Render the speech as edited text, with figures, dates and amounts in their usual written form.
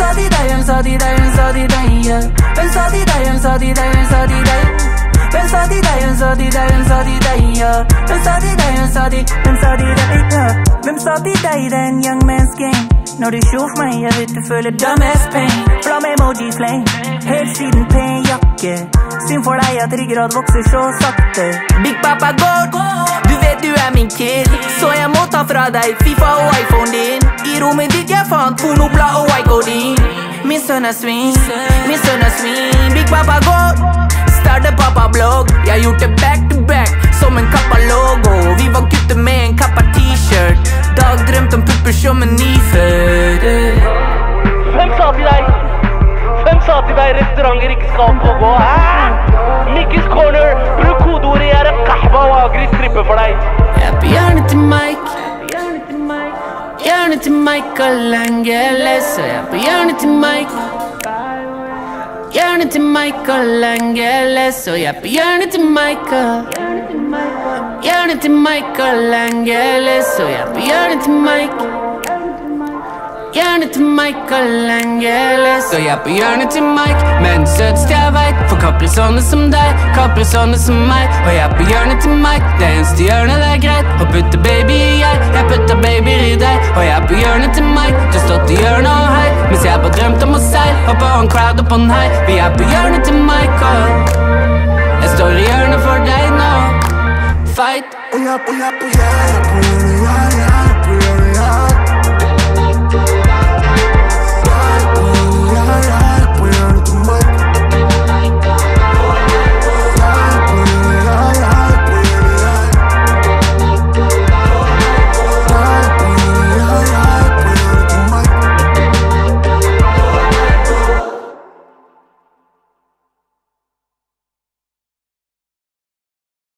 I'm sorry, young man's game. Now they show my head to feel a dumbass pain. From emoji flame, head feeding pain, yuck yeah. Sim for I at 3 grad vokser så sakte. Big Papa går, du vet du är min kid. Så jag må ta fra dig FIFA och iPhone din. I rummet ditt jag fann pornobla och iCodin. Min son är swing, min son är swing. Big Papa går, starta pappa blogg. Jag gjort det back to back som en kappa logo. Vi var gutter med en kappa t-shirt. Dag drömt om pupper som en nyfödd. Vem sa till dig restauranger inte ska pågå? Nickys corner, bruk kodord I era kahva och agri stripper för dig. Jag björn till Mike, björn till Michael Angeles. Jag björn till Mike, björn till Michael Angeles. Jag björn till Michael, björn till Michael Angeles. Jag björn till Mike. Hjärnet till Michael Angeles. Och jag på hjärnet till Mike. Men sötst jag vet. För kaprisoner som dig, kaprisoner som mig. Och jag på hjärnet till Mike. Det eneste hjärnet är grejt. Och putter baby I jag putter baby I dig. Och jag på hjärnet till Mike. Du står till hjärnet och hej. Mens jag bara drömt om oss seil. Hoppa on crowd och på en hej. Vi på hjärnet till Michael. Jag står I hjärnet för dig nå. Fight. Och jag på hjärnet.